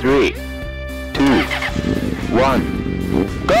3, 2, 1, go!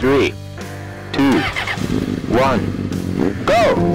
3, 2, 1, go!